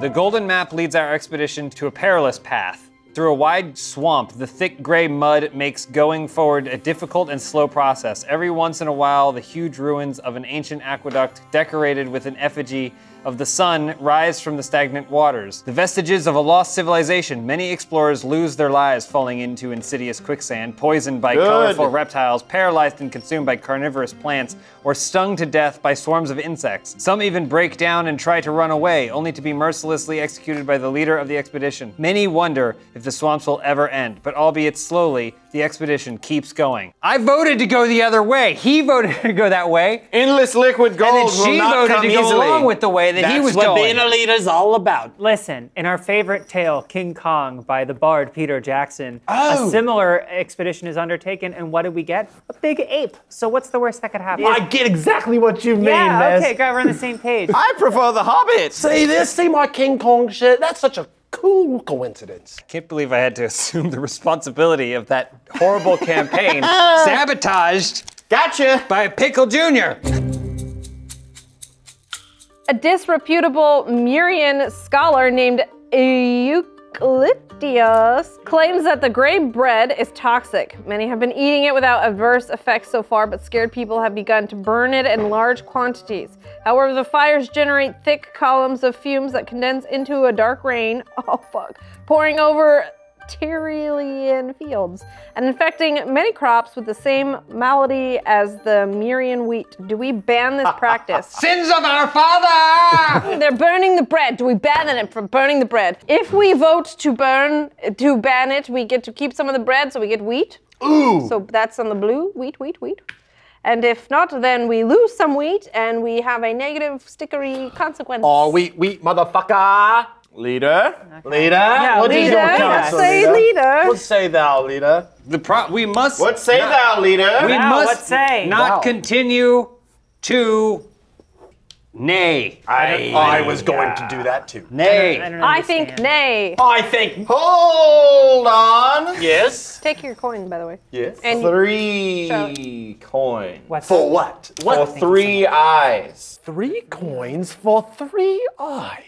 The golden map leads our expedition to a perilous path. Through a wide swamp, the thick gray mud makes going forward a difficult and slow process. Every once in a while, the huge ruins of an ancient aqueduct decorated with an effigy of the sun rise from the stagnant waters. The vestiges of a lost civilization. Many explorers lose their lives falling into insidious quicksand, poisoned by colorful reptiles, paralyzed and consumed by carnivorous plants, or stung to death by swarms of insects. Some even break down and try to run away, only to be mercilessly executed by the leader of the expedition. Many wonder if the swamps will ever end, but albeit slowly, the expedition keeps going. I voted to go the other way. He voted to go that way. Endless liquid gold will not come easily. And then she voted to go along with the way that he was going. That's what being a leader's all about. Listen, in our favorite tale, King Kong by the bard Peter Jackson, a similar expedition is undertaken, and what did we get? A big ape. So what's the worst that could happen? I get exactly what you mean, Mess. Okay, guys, we're on the same page. I prefer the Hobbit. See this? See my King Kong shit? That's such a cool coincidence. I can't believe I had to assume the responsibility of that horrible campaign sabotaged by Pickle Jr. A disreputable Myrian scholar named Eucalyptius claims that the gray bread is toxic. Many have been eating it without adverse effects so far, but scared people have begun to burn it in large quantities. However, the fires generate thick columns of fumes that condense into a dark rain, pouring over Tyrolean fields and infecting many crops with the same malady as the Myrian wheat. Do we ban this practice? Sins of our father! They're burning the bread. Do we ban them from burning the bread? If we vote to ban it, we get to keep some of the bread, so we get wheat. Ooh! So that's on the blue, wheat. And if not, then we lose some wheat and we have a negative stickery consequence. Oh, wheat, motherfucker! Leader? Okay. Leader? Yeah, what is your counsel, leader? Leader. What say thou, leader? What say thou, leader? We must not continue to nay. I was going to do that too. Nay. I think nay. I think. Hold on. Yes. Take your coin, by the way. Yes. And 3 coins. For what? For 3 eyes. 3 coins for 3 eyes.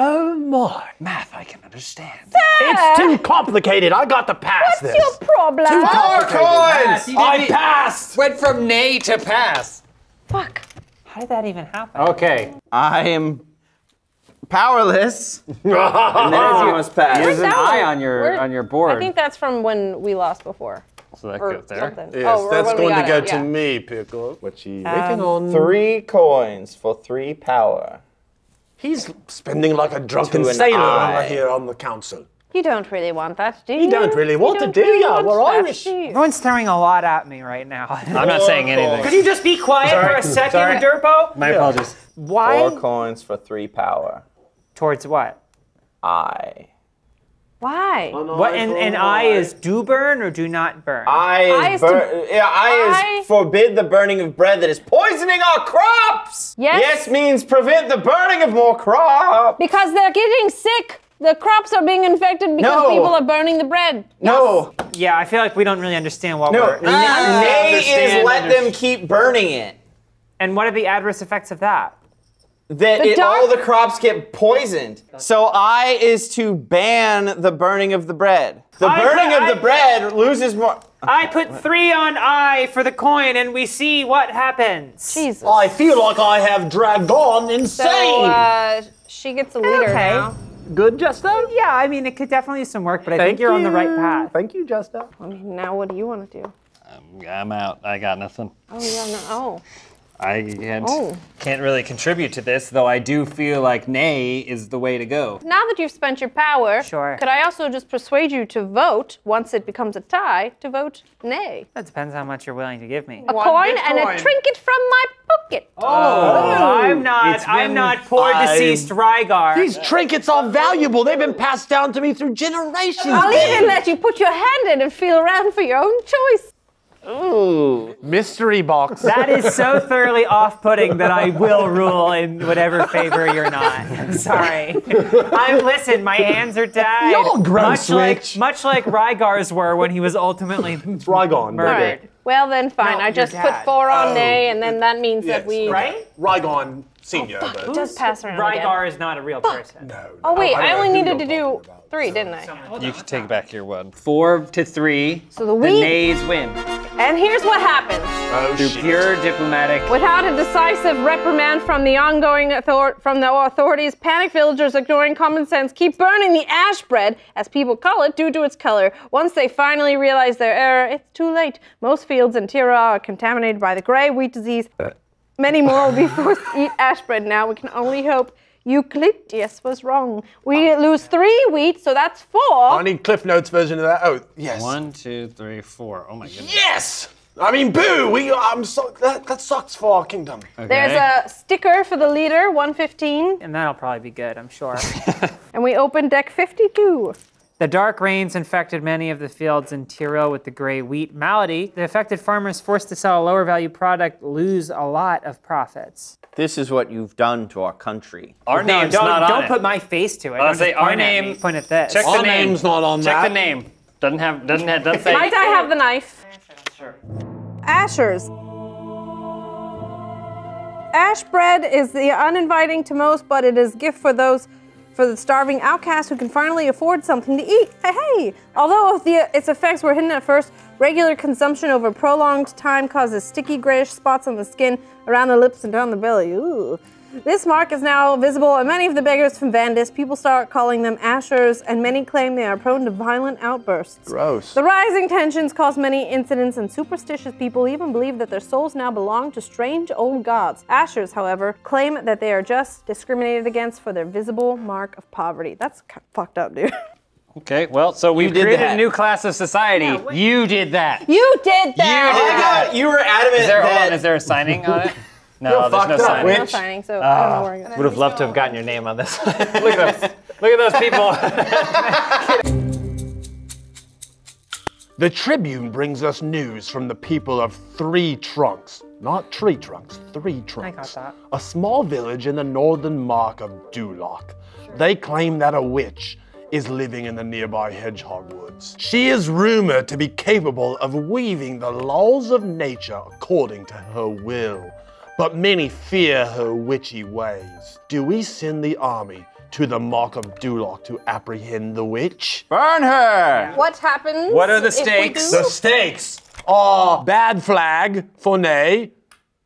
Oh my, math I can understand. Sir. It's too complicated, I got to pass this. What's your problem? 2 more coins! I passed! Went from nay to pass. Fuck, how did that even happen? Okay, I am powerless. And there's you must pass. There's an eye on your board. I think that's from when we lost before. So that goes there? Something. Yes, oh, that's going to go to me, Pickle. What you making on? 3 coins for 3 power. He's spending like a drunken sailor over here on the council. You don't really want that, do you? You don't really want it, do you? We're Irish. Everyone's throwing a lot at me right now. I'm not saying anything. Could you just be quiet for a second, Durpo? My apologies. Why? 4 coins for 3 power. Towards what? I. Why? What? And I is do burn or do not burn? I is burn. Yeah, I is forbid the burning of bread that is poisoning our crops. Yes. Yes means prevent the burning of more crops. Because they're getting sick. The crops are being infected because people are burning the bread. Yes. No. Yeah, I feel like we don't really understand what we're. Nay is let them keep burning it. And what are the adverse effects of that? that all the crops get poisoned. So I is to ban the burning of the bread. The burning of the bread loses more. I put 3 on I for the coin, and we see what happens. Jesus. I feel like I have dragged on insane. So, she gets a leader now. Good, Justa? Yeah, I mean, it could definitely use some work, but I think you're on the right path. Thank you, Justa. I mean, now what do you want to do? I'm out. I got nothing. Oh, yeah, no. Oh. I can't really contribute to this, though I do feel like nay is the way to go. Now that you've spent your power, could I also just persuade you to vote, once it becomes a tie, to vote nay? That depends how much you're willing to give me. A coin and a trinket from my pocket. Oh, I'm not poor deceased Rygar. These trinkets are valuable. They've been passed down to me through generations. I'll even let you put your hand in and feel around for your own choice. Ooh, mystery box. That is so thoroughly off-putting that I will rule in whatever favor you're not. I'm sorry. Listen, my hands are tied. Y'all gross witch. Much like Rygar's were when he was ultimately Rygon murdered. Right. Well then, fine. No, I just put 4 on nay, and then that means that we Rygon Senior. Oh, but just pass around. Rygar is not a real person. No. Oh wait, I only needed to do 3, didn't I? You can take back your 1. 4 to 3. So the nays win. And here's what happens. Oh, through pure diplomatic. Without a decisive reprimand from the authorities, panic villagers, ignoring common sense, keep burning the ash bread, as people call it, due to its color. Once they finally realize their error, it's too late. Most fields in Tyrol are contaminated by the gray wheat disease. Many more will be forced to eat ash bread now. We can only hope Euclideus was wrong. We lose 3 wheat, so that's 4. I need Cliff Notes version of that. Oh, yes. 1, 2, 3, 4. Oh my goodness. Yes! I mean, boo! That sucks for our kingdom. Okay. There's a sticker for the leader, 115. And that'll probably be good, I'm sure. And we open deck 52. The dark rains infected many of the fields in Tyrol with the gray wheat malady. The affected farmers, forced to sell a lower value product, lose a lot of profits. This is what you've done to our country. Our name's not on it. Don't put my face to it. I'll say our name. Point at this. Check the name. Name's not on that. Check the name. Doesn't have. Doesn't say. Might I have the knife? Sure. Ashers. Ash bread is the uninviting to most, but it is gift for those. For the starving outcasts who can finally afford something to eat. Hey! Although its effects were hidden at first, regular consumption over prolonged time causes sticky grayish spots on the skin, around the lips and down the belly. Ooh. This mark is now visible on many of the beggars from Vandis. People start calling them Ashers, and many claim they are prone to violent outbursts. Gross. The rising tensions cause many incidents, and superstitious people even believe that their souls now belong to strange old gods. Ashers, however, claim that they are just discriminated against for their visible mark of poverty. That's fucked up, dude. Okay, well, so we've created a new class of society. Yeah, you did that. You did that. You did that. You were adamant is there a signing on it? No, there's no signing. There's no signing, so I don't know where I'm going. Would have loved to have gotten your name on this. Look at those. Look at those people. The Tribune brings us news from the people of Three Trunks. Not Tree Trunks, Three Trunks. I got that. A small village in the northern mark of Duloc. They claim that a witch is living in the nearby Hedgehog Woods. She is rumored to be capable of weaving the laws of nature according to her will. But many fear her witchy ways. Do we send the army to the Mark of Duloc to apprehend the witch? Burn her! What happens? What are the stakes? The stakes are bad flag for nay,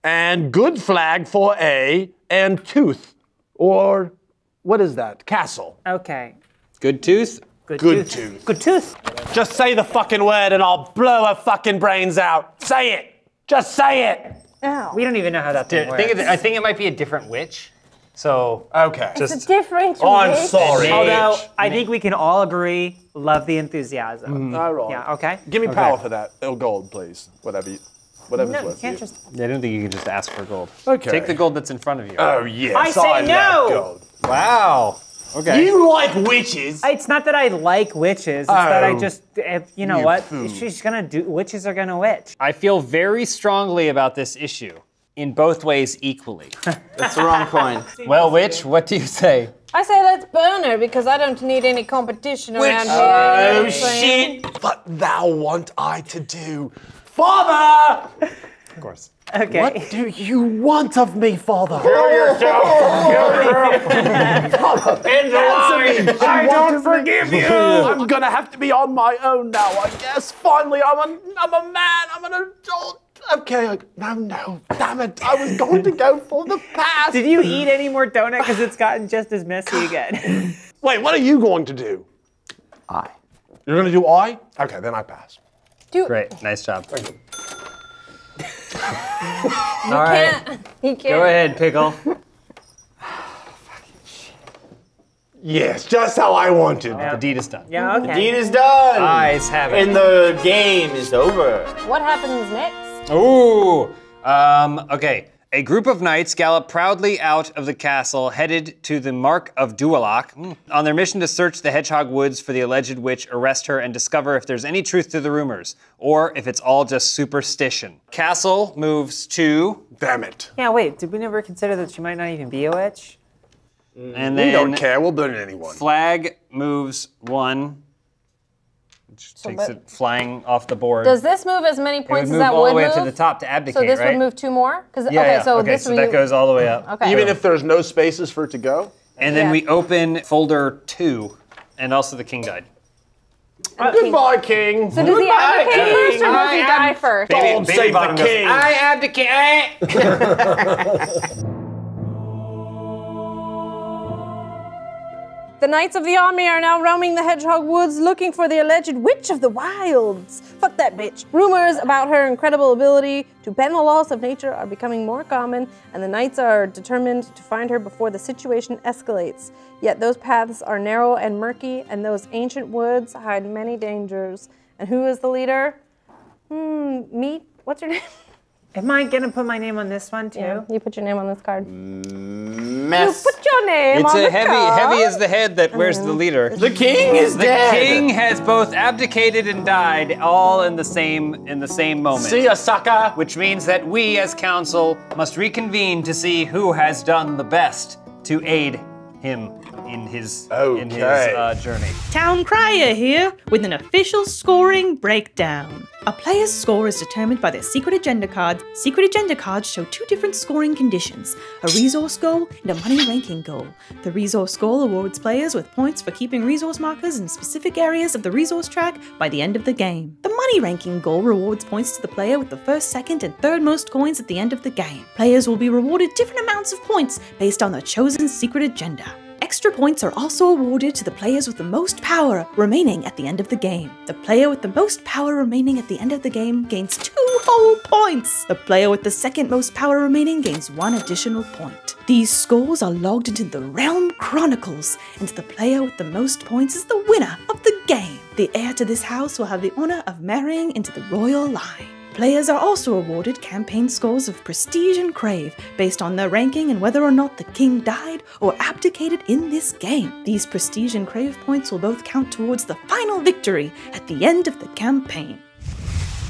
and good flag for a, and tooth. Or what is that? Castle. Okay. Good tooth? Good tooth. Good tooth. Just say the fucking word and I'll blow her fucking brains out. Say it. Just say it. Oh. We don't even know how that thing works. I think it might be a different witch. So, okay. It's a different witch. I'm sorry. Although, I think we can all agree, love the enthusiasm. All right. Yeah, okay. Give me power for that. Gold, please. Whatever's worth. I don't think you can just ask for gold. Okay. Take the gold that's in front of you. Oh, yes. I say no! Gold. Wow. Okay. You like witches. It's not that I like witches. It's that I just, you know what? Food. She's gonna do. Witches are gonna witch. I feel very strongly about this issue, in both ways equally. That's the wrong coin. Well, witch, what do you say? I say let's burn her because I don't need any competition around here. Oh shit! What thou want I to do, Father? Of course. Okay. What do you want of me, Father? Kill yourself! End the line! I don't forgive you! I'm gonna have to be on my own now, I guess. Finally, I'm a man, I'm an adult. Okay, like, no, damn it. I was going to go for the pass. Did you eat any more donut? Because it's gotten just as messy again. Wait, what are you going to do? I. You're gonna do I? Okay, then I pass. Do great, nice job. Thank you. All right. He can't. Go ahead, Pickle. Yes, just how I wanted. Yeah. The deed is done. Yeah, okay. The deed is done. Eyes have it. And the game is over. What happens next? Ooh. Okay. A group of knights gallop proudly out of the castle, headed to the Mark of Duloc, on their mission to search the Hedgehog Woods for the alleged witch, arrest her, and discover if there's any truth to the rumors, or if it's all just superstition. Castle moves to... Damn it. Yeah, wait, did we never consider that she might not even be a witch? And then we don't care, we'll burn anyone. Flag moves one, which takes it flying off the board. Does this move as many points as that would move? All the way up to the top to abdicate, right? So this would move two more? Yeah, okay, so this that goes all the way up. Okay. Even if there's no spaces for it to go? And then we open folder two, and also the king died. Goodbye, king. So does he abdicate first, or does he die first? Don't save the king. I abdicate. The Knights of the Army are now roaming the Hedgehog Woods looking for the alleged Witch of the Wilds. Fuck that bitch. Rumors about her incredible ability to bend the laws of nature are becoming more common, and the Knights are determined to find her before the situation escalates. Yet those paths are narrow and murky, and those ancient woods hide many dangers. And who is the leader? Meat? What's your name? Am I gonna put my name on this one too? Yeah, you put your name on this card. Mess. You put your name on the heavy, card. It's heavy as the head that wears the leader. The king is dead. The king has both abdicated and died, all in the same moment. See ya, sucker. Which means that we, as council, must reconvene to see who has done the best to aid him in his journey. Town Crier here with an official scoring breakdown. A player's score is determined by their secret agenda cards. Secret agenda cards show two different scoring conditions, a resource goal and a money ranking goal. The resource goal awards players with points for keeping resource markers in specific areas of the resource track by the end of the game. The money ranking goal rewards points to the player with the first, second, and third most coins at the end of the game. Players will be rewarded different amounts of points based on their chosen secret agenda. Extra points are also awarded to the players with the most power remaining at the end of the game. The player with the most power remaining at the end of the game gains 2 whole points. The player with the second most power remaining gains 1 additional point. These scores are logged into the Realm Chronicles, and the player with the most points is the winner of the game. The heir to this house will have the honor of marrying into the royal line. Players are also awarded campaign scores of Prestige and Crave, based on their ranking and whether or not the king died or abdicated in this game. These Prestige and Crave points will both count towards the final victory at the end of the campaign.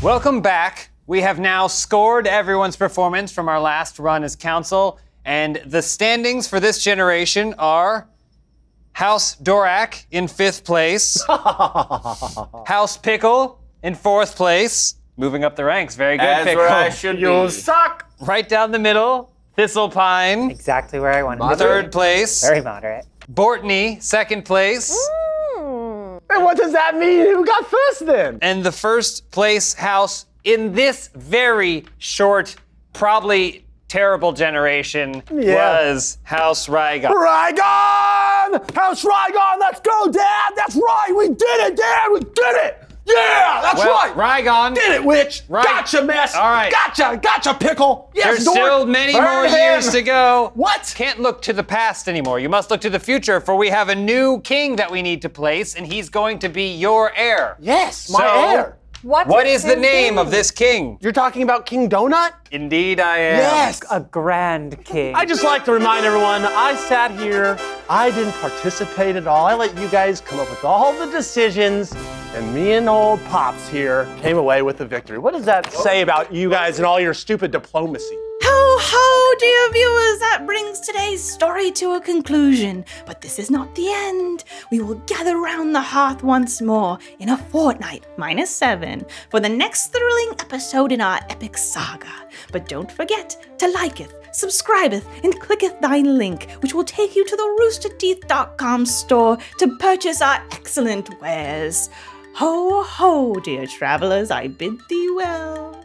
Welcome back. We have now scored everyone's performance from our last run as council, and the standings for this generation are House Dorak in 5th place, House Pickle in 4th place, moving up the ranks, very good. That's where I should be. You suck! Right down the middle, Thistlepine. Exactly where I wanted to be. 3rd place. Very moderate. Bortney, 2nd place. And what does that mean? Who got first then? And the 1st place house in this very short, probably terrible generation was House Rygon. Rygon! House Rygon, let's go, Dad! That's right, we did it, Dad, we did it! Yeah, that's right. Rygon. Did it, witch. Right. Gotcha, mess. All right. Gotcha, pickle. Yes, Dork. There's still many more years to go. What? Can't look to the past anymore. You must look to the future, for we have a new king that we need to place, and he's going to be your heir. Yes, my heir. What is the name of this king? You're talking about King Donut? Indeed I am. Yes. A grand king. I just like to remind everyone, I sat here, I didn't participate at all. I let you guys come up with all the decisions, and me and old Pops here came away with the victory. What does that say about you guys and all your stupid diplomacy? Ho, ho, dear viewers, that brings today's story to a conclusion. But this is not the end. We will gather round the hearth once more in a fortnight, -7, for the next thrilling episode in our epic saga. But don't forget to liketh, subscribeth, and clicketh thy link, which will take you to the roosterteeth.com store to purchase our excellent wares. Ho, ho, dear travelers, I bid thee well.